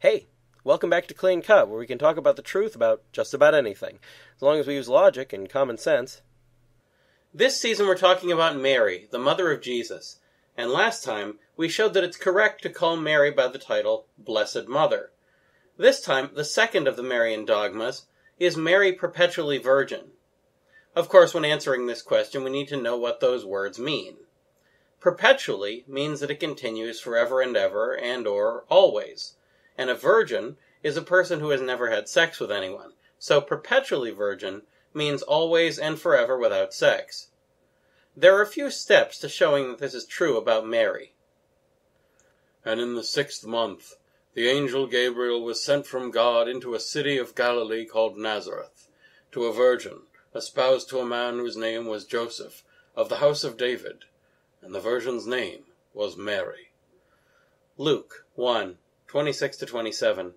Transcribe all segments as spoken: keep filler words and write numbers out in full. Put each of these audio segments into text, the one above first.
Hey, welcome back to Clean Cut, where we can talk about the truth about just about anything, as long as we use logic and common sense. This season we're talking about Mary, the mother of Jesus, and last time we showed that it's correct to call Mary by the title Blessed Mother. This time, the second of the Marian dogmas is Mary Perpetually Virgin. Of course, when answering this question, we need to know what those words mean. Perpetually means that it continues forever and ever and or always, and a virgin is a person who has never had sex with anyone, so perpetually virgin means always and forever without sex. There are a few steps to showing that this is true about Mary. And in the sixth month the angel Gabriel was sent from God into a city of Galilee called Nazareth, to a virgin, espoused to a man whose name was Joseph, of the house of David, and the virgin's name was Mary. Luke one, twenty-six to twenty-seven.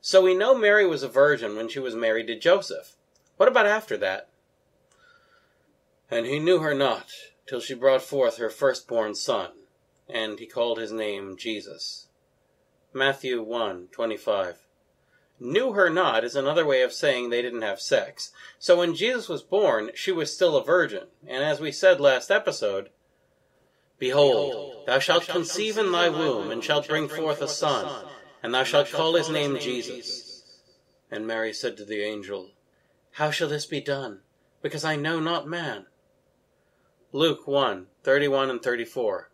So we know Mary was a virgin when she was married to Joseph. What about after that? And he knew her not, till she brought forth her firstborn son, and he called his name Jesus. Matthew one, twenty-five. Knew her not is another way of saying they didn't have sex. So when Jesus was born, she was still a virgin, and as we said last episode, Behold, thou shalt conceive in thy womb, and shalt bring forth a son, and thou shalt call his name Jesus. And Mary said to the angel, How shall this be done? Because I know not man. Luke one, thirty-one and thirty-four.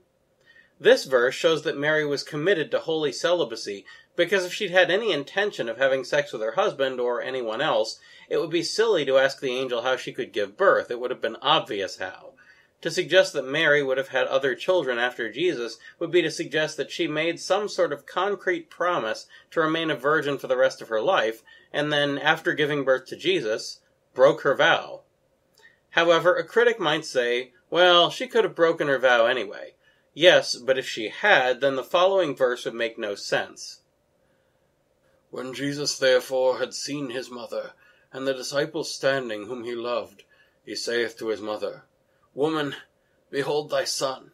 This verse shows that Mary was committed to holy celibacy, because if she'd had any intention of having sex with her husband or anyone else, it would be silly to ask the angel how she could give birth. It would have been obvious how. To suggest that Mary would have had other children after Jesus would be to suggest that she made some sort of concrete promise to remain a virgin for the rest of her life, and then, after giving birth to Jesus, broke her vow. However, a critic might say, well, she could have broken her vow anyway. Yes, but if she had, then the following verse would make no sense. When Jesus therefore had seen his mother, and the disciples standing whom he loved, he saith to his mother, Woman, behold thy son.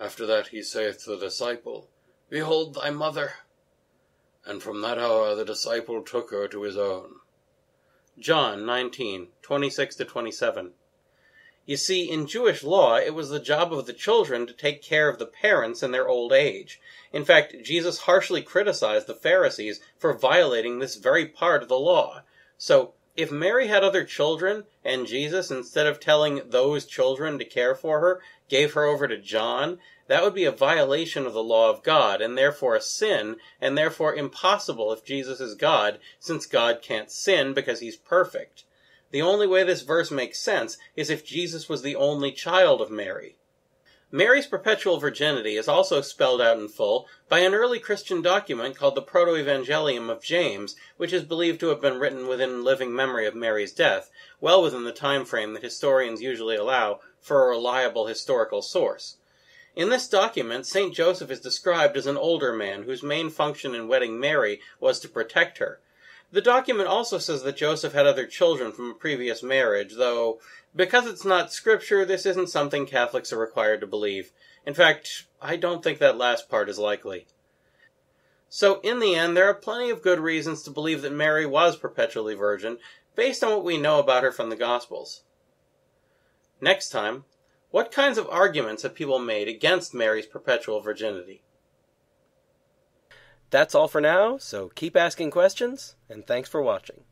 After that he saith to the disciple, Behold thy mother. And from that hour the disciple took her to his own. John nineteen, twenty-six to twenty-seven. You see, in Jewish law, it was the job of the children to take care of the parents in their old age. In fact, Jesus harshly criticized the Pharisees for violating this very part of the law. So, if Mary had other children, and Jesus, instead of telling those children to care for her, gave her over to John, that would be a violation of the law of God, and therefore a sin, and therefore impossible if Jesus is God, since God can't sin because he's perfect. The only way this verse makes sense is if Jesus was the only child of Mary. Mary's perpetual virginity is also spelled out in full by an early Christian document called the Protoevangelium of James, which is believed to have been written within living memory of Mary's death, well within the time frame that historians usually allow for a reliable historical source. In this document, Saint Joseph is described as an older man whose main function in wedding Mary was to protect her. The document also says that Joseph had other children from a previous marriage, though, because it's not scripture, this isn't something Catholics are required to believe. In fact, I don't think that last part is likely. So, in the end, there are plenty of good reasons to believe that Mary was perpetually virgin, based on what we know about her from the Gospels. Next time, what kinds of arguments have people made against Mary's perpetual virginity? That's all for now, so keep asking questions, and thanks for watching.